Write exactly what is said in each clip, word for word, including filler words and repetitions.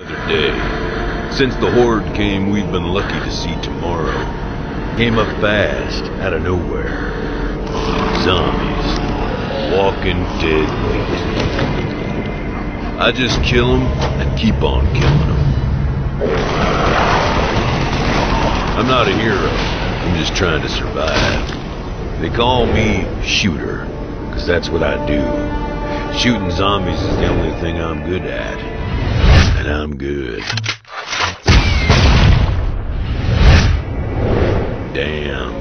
Another day. Since the Horde came, we've been lucky to see tomorrow. Came up fast, out of nowhere. Zombies. Walking Dead meat. I just kill them, and keep on killing them. I'm not a hero. I'm just trying to survive. They call me Shooter, because that's what I do. Shooting zombies is the only thing I'm good at. And I'm good. Damn.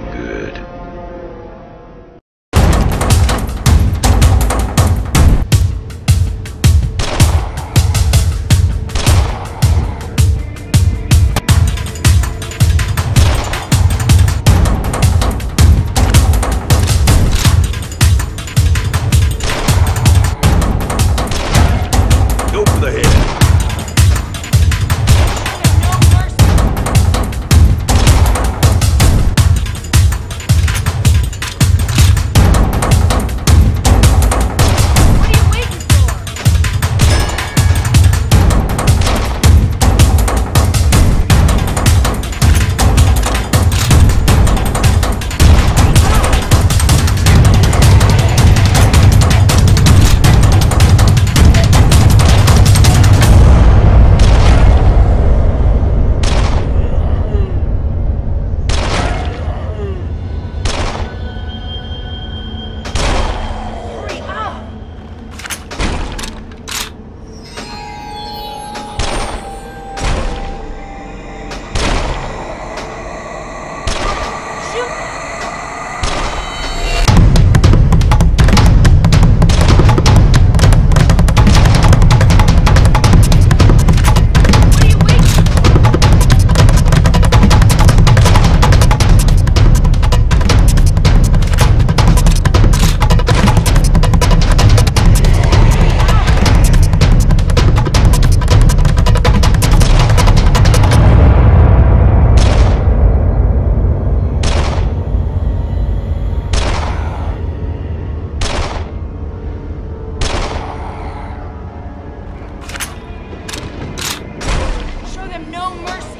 No mercy.